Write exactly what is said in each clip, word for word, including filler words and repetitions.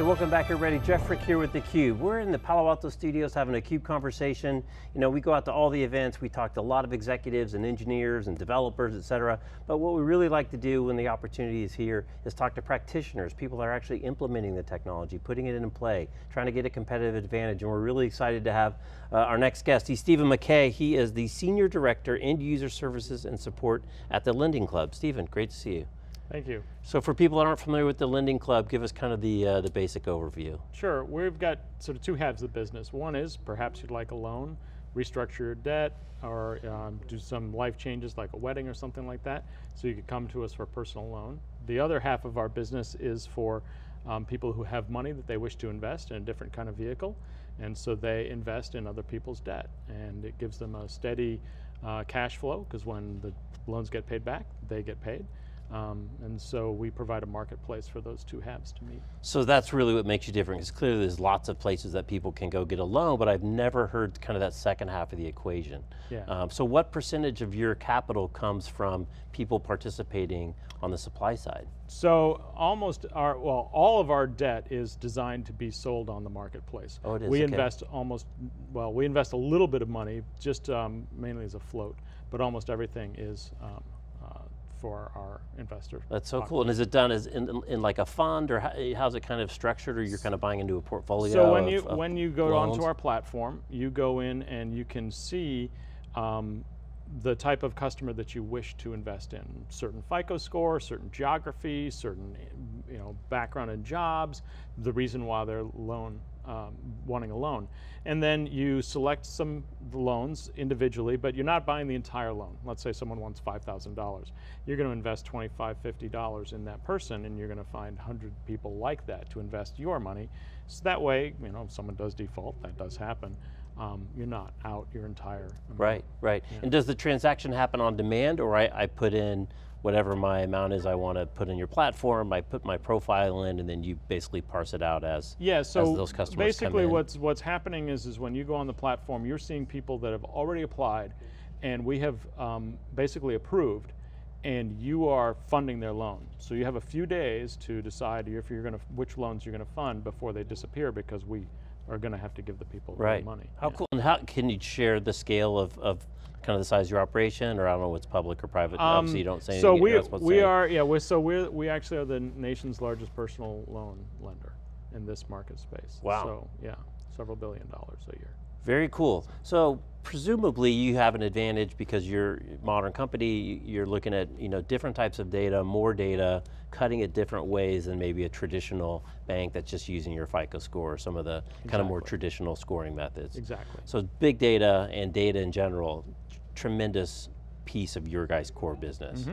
Hey, welcome back everybody. Jeff Frick here with theCUBE. We're in the Palo Alto studios having a CUBE conversation. You know, we go out to all the events, we talk to a lot of executives and engineers and developers, et cetera. But what we really like to do when the opportunity is here is talk to practitioners, people that are actually implementing the technology, putting it in play, trying to get a competitive advantage. And we're really excited to have uh, our next guest. He's Steven McCaa. He is the Senior Director, End User Services and Support at the Lending Club. Steven, great to see you. Thank you. So for people that aren't familiar with the Lending Club, give us kind of the, uh, the basic overview. Sure, we've got sort of two halves of the business. One is perhaps you'd like a loan, restructure your debt, or um, do some life changes like a wedding or something like that, so you could come to us for a personal loan. The other half of our business is for um, people who have money that they wish to invest in a different kind of vehicle, and so they invest in other people's debt, and it gives them a steady uh, cash flow, because when the loans get paid back, they get paid. Um, and so we provide a marketplace for those two halves to meet. So that's really what makes you different, because clearly there's lots of places that people can go get a loan, but I've never heard kind of that second half of the equation. Yeah. Um, so what percentage of your capital comes from people participating on the supply side? So almost our, well, all of our debt is designed to be sold on the marketplace. Oh, it is, We okay. invest almost, well, we invest a little bit of money, just um, mainly as a float, but almost everything is um, for our investor. That's so pocket. Cool, and is it done as in, in like a fund, or how, how's it kind of structured, or you're kind of buying into a portfolio? So when of, you of when you go loans? onto our platform, you go in and you can see um, the type of customer that you wish to invest in. Certain FICO score, certain geography, certain you know background in jobs, the reason why they're loan, um, wanting a loan. And then you select some loans individually, but you're not buying the entire loan. Let's say someone wants five thousand dollars. You're going to invest twenty-five, fifty dollars in that person, and you're going to find one hundred people like that to invest your money. So that way, you know, if someone does default, that does happen. Um, you're not out your entire amount. Right, right. Yeah. And does the transaction happen on demand, or I, I put in whatever my amount is I want to put in your platform, I put my profile in, and then you basically parse it out as, yeah, so as those customers come in? Basically what's, what's happening is, is when you go on the platform, you're seeing people that have already applied, and we have um, basically approved, and you are funding their loan. So you have a few days to decide if you're going to, which loans you're going to fund before they disappear, because we are going to have to give the people right. money. How yeah. cool, and how can you share the scale of, of kind of the size of your operation, or I don't know what's public or private, um, obviously you don't say so anything. We, you're we are, yeah, we're, so we're, we actually are the nation's largest personal loan lender in this market space. Wow. So, yeah, several billion dollars a year. Very cool. So presumably you have an advantage because you're a modern company, you're looking at you know, different types of data, more data, cutting it different ways than maybe a traditional bank that's just using your FICO score, or some of the exactly. kind of more traditional scoring methods. Exactly. So big data and data in general, tremendous piece of your guys' core business. Mm-hmm.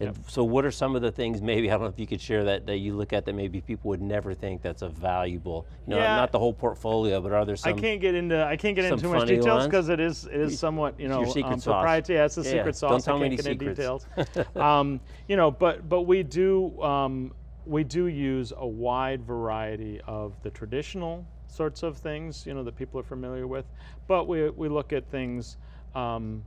And yep. So what are some of the things, maybe, I don't know if you could share that, that you look at that maybe people would never think that's a valuable, you know, yeah. not the whole portfolio, but are there some I can't get into, I can't get into too much details because it is, it is somewhat, you know, your secret um, sauce. proprietary, yeah, it's the yeah. secret sauce. Don't tell I can't me any get secrets. Into details. um, you know, but, but we do, um, we do use a wide variety of the traditional sorts of things, you know, that people are familiar with, but we, we look at things, um,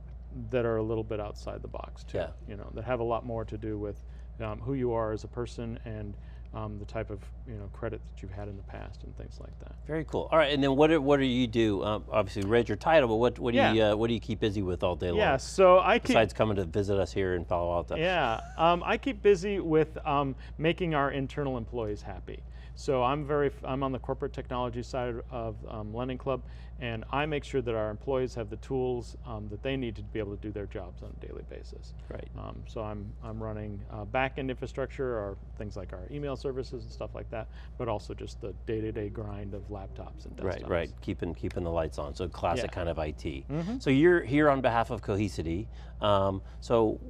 that are a little bit outside the box too, yeah. you know, that have a lot more to do with um, who you are as a person and um, the type of you know credit that you've had in the past and things like that. Very cool. All right, and then what do, what do you do? Um, obviously, read your title, but what what do yeah. you uh, what do you keep busy with all day long? Yeah, so I keep besides coming to visit us here in Palo Alto. Yeah, um, I keep busy with um, making our internal employees happy. So I'm very, I'm on the corporate technology side of um, Lending Club, and I make sure that our employees have the tools um, that they need to be able to do their jobs on a daily basis. Right. Um, so I'm, I'm running uh, back-end infrastructure, or things like our email services and stuff like that, but also just the day-to-day grind of laptops and desktops. Right, right, keeping, keeping the lights on, so classic yeah. kind of I T. Mm-hmm. So you're here on behalf of Cohesity, um, so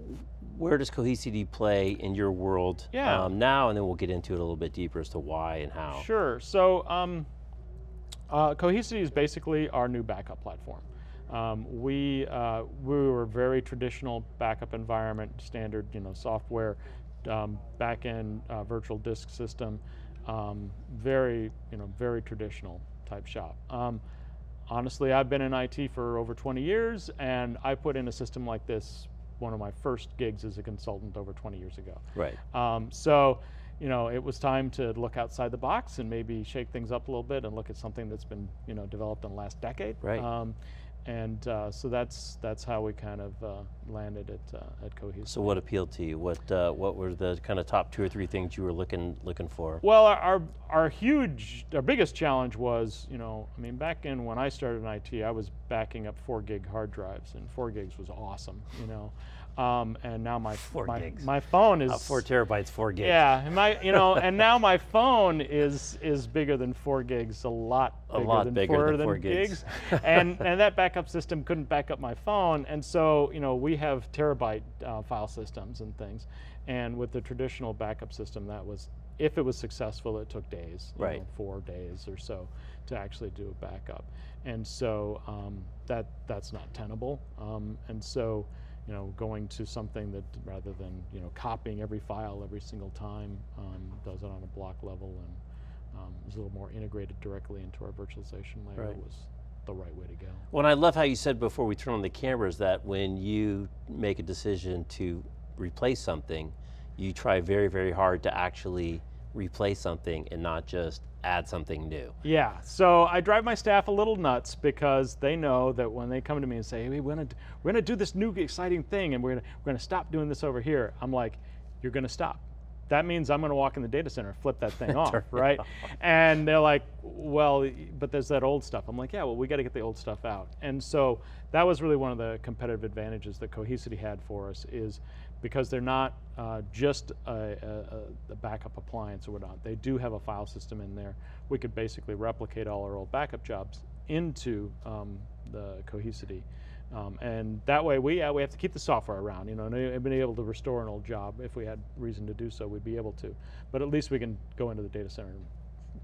where does Cohesity play in your world yeah. um, now, and then we'll get into it a little bit deeper as to why and how. Sure, so um, uh, Cohesity is basically our new backup platform. Um, we, uh, we were very traditional backup environment, standard you know, software, um, back-end uh, virtual disk system, um, very, you know, very traditional type shop. Um, honestly, I've been in I T for over twenty years, and I put in a system like this. One of my first gigs as a consultant over twenty years ago. Right. Um, so you know, it was time to look outside the box and maybe shake things up a little bit and look at something that's been, you know, developed in the last decade. Right. Um, and uh, so that's that's how we kind of uh, landed at uh, at Cohesity. So what appealed to you? What uh, what were the kind of top two or three things you were looking looking for? Well, our, our our huge, our biggest challenge was, you know, I mean, back in when I started in I T, I was backing up four gig hard drives, and four gigs was awesome, you know. Um, and now my four my, gigs. my phone is uh, four terabytes, four gigs. Yeah, and my you know, and now my phone is is bigger than four gigs, a lot bigger, a lot than, bigger four, than four than gigs, gigs. and and that backup system couldn't back up my phone, and so you know we have terabyte uh, file systems and things, and with the traditional backup system, that was if it was successful, it took days, you right, know, four days or so to actually do a backup, and so um, that that's not tenable, um, and so. You know, going to something that rather than you know copying every file every single time, um, does it on a block level and um, is a little more integrated directly into our virtualization layer right. was the right way to go. Well, and I love how you said before we turn on the cameras that when you make a decision to replace something, you try very, very hard to actually replace something and not just add something new. Yeah, so I drive my staff a little nuts because they know that when they come to me and say, hey, we're gonna, we're gonna do this new exciting thing and we're gonna, we're gonna stop doing this over here. I'm like, you're gonna stop. That means I'm gonna walk in the data center and flip that thing off, right? Off. And they're like, well, but there's that old stuff. I'm like, yeah, well, we gotta get the old stuff out. And so that was really one of the competitive advantages that Cohesity had for us is because they're not uh, just a, a, a backup appliance or whatnot. They do have a file system in there. We could basically replicate all our old backup jobs into um, the Cohesity. Um, and that way we, uh, we have to keep the software around, you know, and be able to restore an old job. If we had reason to do so, we'd be able to. But at least we can go into the data center and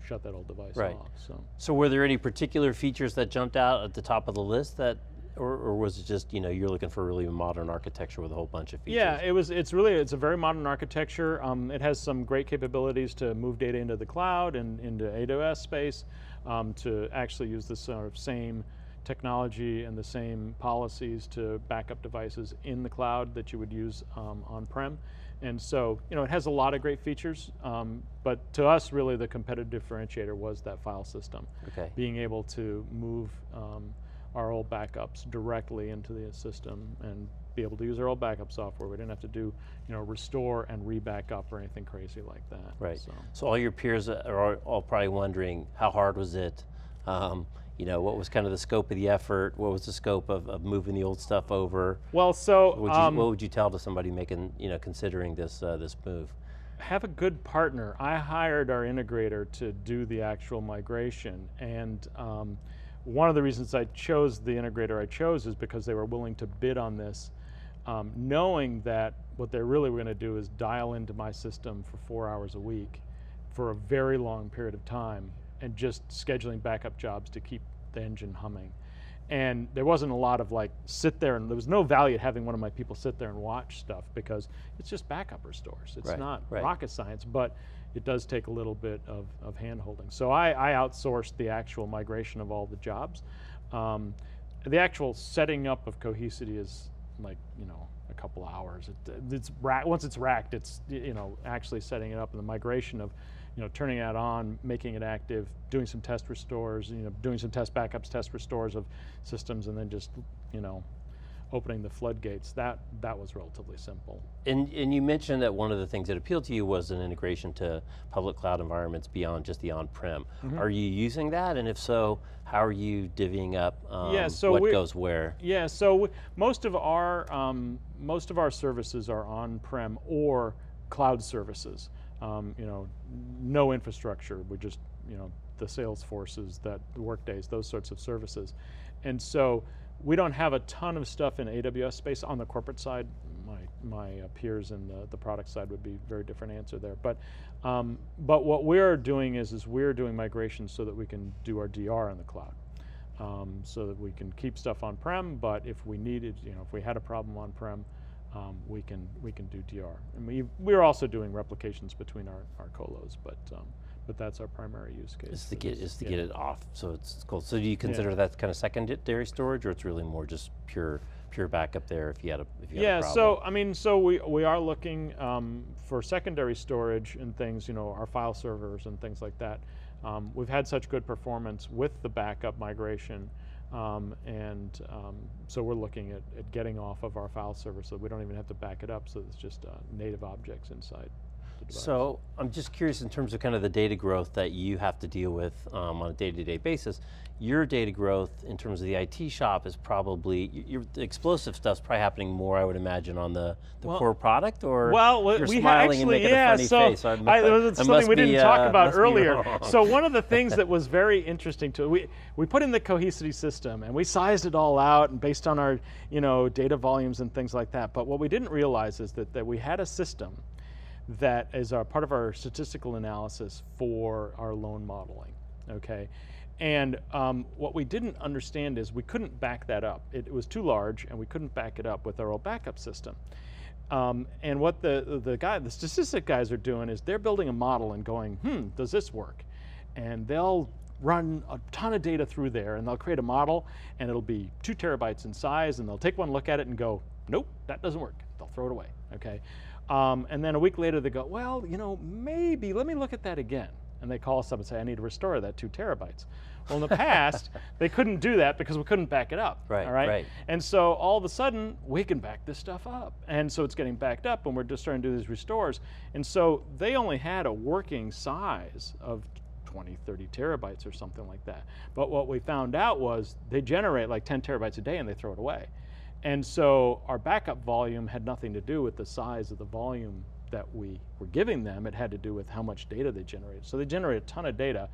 shut that old device right. off, so. So were there any particular features that jumped out at the top of the list that Or, or was it just, you know, you're looking for really modern architecture with a whole bunch of features? Yeah, it was, it's really, it's a very modern architecture. Um, it has some great capabilities to move data into the cloud and into A W S space, um, to actually use the sort of same technology and the same policies to back up devices in the cloud that you would use um, on-prem. And so, you know, it has a lot of great features, um, but to us, really, the competitive differentiator was that file system. Okay. Being able to move um, our old backups directly into the system and be able to use our old backup software. We didn't have to do, you know, restore and re-backup or anything crazy like that. Right, so, so all your peers are all probably wondering, how hard was it? Um, you know, what was kind of the scope of the effort? What was the scope of, of moving the old stuff over? Well, so- would you, um, what would you tell to somebody making, you know, considering this, uh, this move? Have a good partner. I hired our integrator to do the actual migration, and um, one of the reasons I chose the integrator I chose is because they were willing to bid on this, um, knowing that what they really were going to do is dial into my system for four hours a week for a very long period of time and just scheduling backup jobs to keep the engine humming. And there wasn't a lot of like, sit there, and there was no value having one of my people sit there and watch stuff because it's just backup restores. It's right, not right. rocket science, but it does take a little bit of, of hand-holding. So I, I outsourced the actual migration of all the jobs. Um, the actual setting up of Cohesity is like, you know, a couple hours. It, it's ra once it's racked, it's, you know, actually setting it up, and the migration of, you know, turning that on, making it active, doing some test restores, you know, doing some test backups, test restores of systems, and then just, you know, opening the floodgates. That that was relatively simple. And and you mentioned that one of the things that appealed to you was an integration to public cloud environments beyond just the on-prem. Mm-hmm. Are you using that? And if so, how are you divvying up um, yeah, so what goes where? Yeah, so we, most of our um, most of our services are on-prem or cloud services. Um, you know, no infrastructure. We just, you know, the Salesforces, that the Workdays, those sorts of services, and so. We don't have a ton of stuff in A W S space on the corporate side. My, my peers in the, the product side would be very different answer there. But, um, but what we're doing is, is we're doing migrations so that we can do our D R in the cloud. Um, so that we can keep stuff on-prem, but if we needed, you know, if we had a problem on-prem, um, we can we can do D R. And we, we're also doing replications between our, our colos, but um, but that's our primary use case. It's to get, it's to yeah. get it off, so it's, it's cool. So do you consider yeah. that kind of secondary storage, or it's really more just pure pure backup there if you had a, if you yeah, had a problem? Yeah, so I mean, so we, we are looking um, for secondary storage and things, you know, our file servers and things like that. Um, we've had such good performance with the backup migration, um, and um, so we're looking at, at getting off of our file server so we don't even have to back it up, so it's just uh, native objects inside. So I'm just curious in terms of kind of the data growth that you have to deal with um, on a day-to-day basis. Your data growth in terms of the I T shop is probably, your explosive stuff's probably happening more, I would imagine, on the, the well, core product, or well, you're we smiling actually, and making yeah, a funny so face. I'm, I, it was I something we be, didn't uh, talk about earlier. So one of the things that was very interesting to, we, we put in the Cohesity system and we sized it all out and based on our you know, data volumes and things like that, but what we didn't realize is that, that we had a system that is our, part of our statistical analysis for our loan modeling, okay? And um, what we didn't understand is we couldn't back that up. It, it was too large and we couldn't back it up with our old backup system. Um, and what the, the, guy, the statistic guys are doing is they're building a model and going, hmm, does this work? And they'll run a ton of data through there and they'll create a model and it'll be two terabytes in size and they'll take one look at it and go, nope, that doesn't work. They'll throw it away, okay? Um, and then a week later they go, well, you know, maybe, let me look at that again. And they call us up and say, I need to restore that two terabytes. Well, in the past, they couldn't do that because we couldn't back it up, right, all right? right? And so all of a sudden, we can back this stuff up. And so it's getting backed up and we're just starting to do these restores. And so they only had a working size of twenty, thirty terabytes or something like that. But what we found out was they generate like ten terabytes a day and they throw it away. And so our backup volume had nothing to do with the size of the volume that we were giving them. It had to do with how much data they generated. So they generated a ton of data.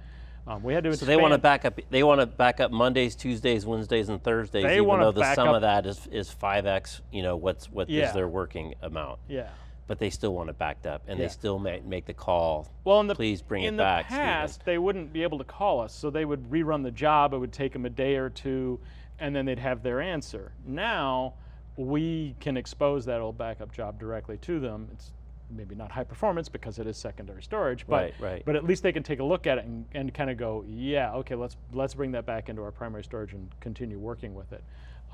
Um, we had to. So expand. They want to back up. They want to back up Mondays, Tuesdays, Wednesdays, and Thursdays. They even though the sum up. of that is is five x. You know what's what yeah. is their working amount. Yeah. But they still want it backed up, and yeah. they still make make the call. Well, in the please bring in it the back. past, Steven. They wouldn't be able to call us, so they would rerun the job. It would take them a day or two, and then they'd have their answer. Now, we can expose that old backup job directly to them. It's maybe not high performance because it is secondary storage, but, right, right. but at least they can take a look at it and, and kind of go, yeah, okay, let's, let's bring that back into our primary storage and continue working with it.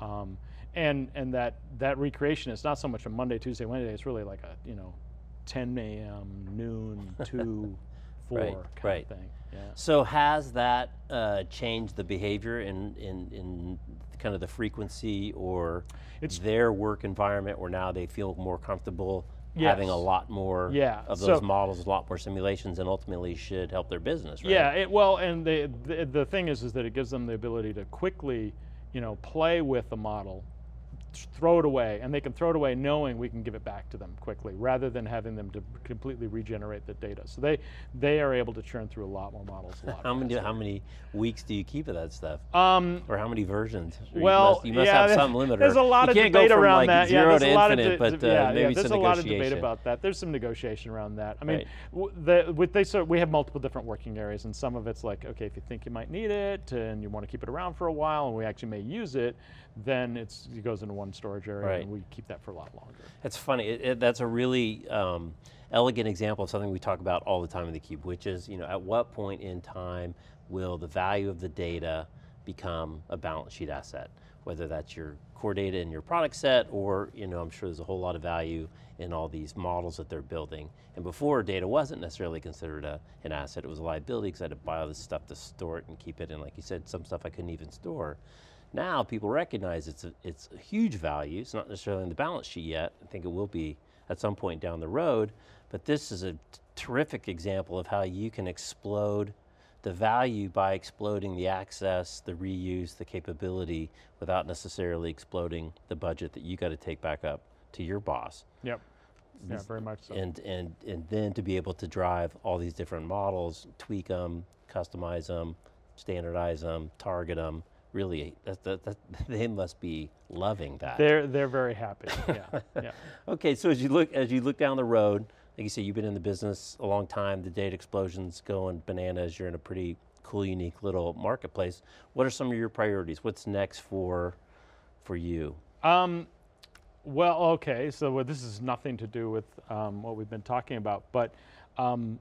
Um, and and that, that recreation is not so much a Monday, Tuesday, Wednesday, it's really like a, you know, ten A M, noon, two, four right, kind right. of thing. Yeah. So has that uh, changed the behavior in, in, in kind of the frequency or it's, their work environment where now they feel more comfortable yes. having a lot more yeah. of those so, models, a lot more simulations and ultimately should help their business, right? Yeah, it, well, and the, the, the thing is, is that it gives them the ability to quickly, you know, play with the model, throw it away, and they can throw it away knowing we can give it back to them quickly, rather than having them to completely regenerate the data. So they they are able to churn through a lot more models. A lot how many how many weeks do you keep of that stuff? Um, or how many versions? Well, you must, you must yeah, have some limiter. There's a lot of debate around that. You can't go from like zero to infinite, but uh, maybe some negotiation. There's a lot of debate about that. There's some negotiation around that. I mean, right. the, with they so we have multiple different working areas, and some of it's like, okay, if you think you might need it and you want to keep it around for a while, and we actually may use it, then it's it goes into one storage area right. and we keep that for a lot longer. That's funny, it, it, that's a really um, elegant example of something we talk about all the time in theCUBE, which is, you know, at what point in time will the value of the data become a balance sheet asset? Whether that's your core data in your product set or, you know, I'm sure there's a whole lot of value in all these models that they're building. And before, data wasn't necessarily considered a, an asset, it was a liability because I had to buy all this stuff to store it and keep it, and like you said, some stuff I couldn't even store. Now people recognize it's a, it's a huge value, it's not necessarily in the balance sheet yet, I think it will be at some point down the road, but this is a terrific example of how you can explode the value by exploding the access, the reuse, the capability, without necessarily exploding the budget that you got to take back up to your boss. Yep, yeah, very much so. And, and, and then to be able to drive all these different models, tweak them, customize them, standardize them, target them, really, that, that, that, they must be loving that. They're, they're very happy, yeah, yeah. Okay, so as you, look, as you look down the road, like you said, you've been in the business a long time, the data explosion's going bananas, you're in a pretty cool, unique little marketplace. What are some of your priorities? What's next for, for you? Um, well, okay, so this is nothing to do with um, what we've been talking about, but um,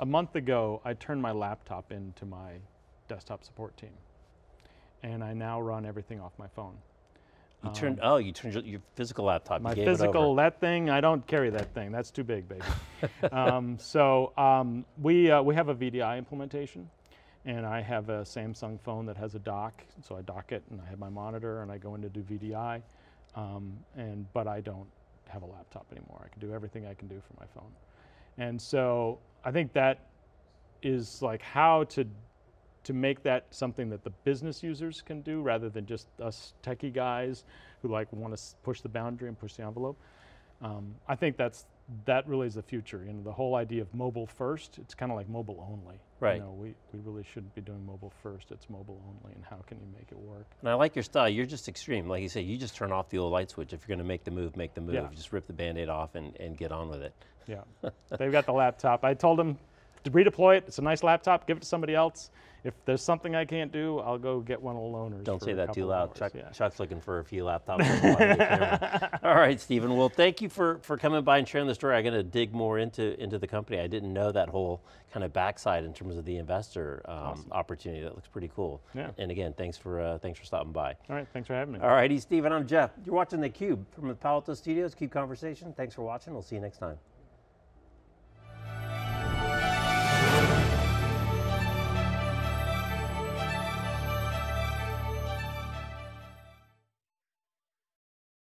a month ago, I turned my laptop into my desktop support team. And I now run everything off my phone. You turned, um, oh, you turned your, your physical laptop, my you gave physical, it over. That thing, I don't carry that thing. That's too big, baby. um, so um, we, uh, we have a V D I implementation, and I have a Samsung phone that has a dock, so I dock it, and I have my monitor, and I go in to do V D I, um, and, but I don't have a laptop anymore. I can do everything I can do from my phone. And so I think that is like how to to make that something that the business users can do rather than just us techie guys who like want to push the boundary and push the envelope. Um, I think that's, that really is the future. You know, the whole idea of mobile first, it's kind of like mobile only. Right. You know, we, we really shouldn't be doing mobile first, it's mobile only, and how can you make it work? And I like your style, you're just extreme. Like you say, you just turn off the old light switch. If you're going to make the move, make the move. Yeah. Just rip the Band-Aid off and, and get on with it. Yeah, they've got the laptop. I told them, to redeploy it, it's a nice laptop, give it to somebody else. If there's something I can't do, I'll go get one of the loaners. Don't say that too loud, Chuck, yeah. Chuck's looking for a few laptops. All right, Steven, well thank you for, for coming by and sharing the story. I'm going to dig more into, into the company. I didn't know that whole kind of backside in terms of the investor um, awesome. opportunity. That looks pretty cool. Yeah. And again, thanks for, uh, thanks for stopping by. All right, thanks for having me. All righty, Steven, I'm Jeff. You're watching theCUBE from the Palo Alto Studios, CUBE Conversation. Thanks for watching, we'll see you next time.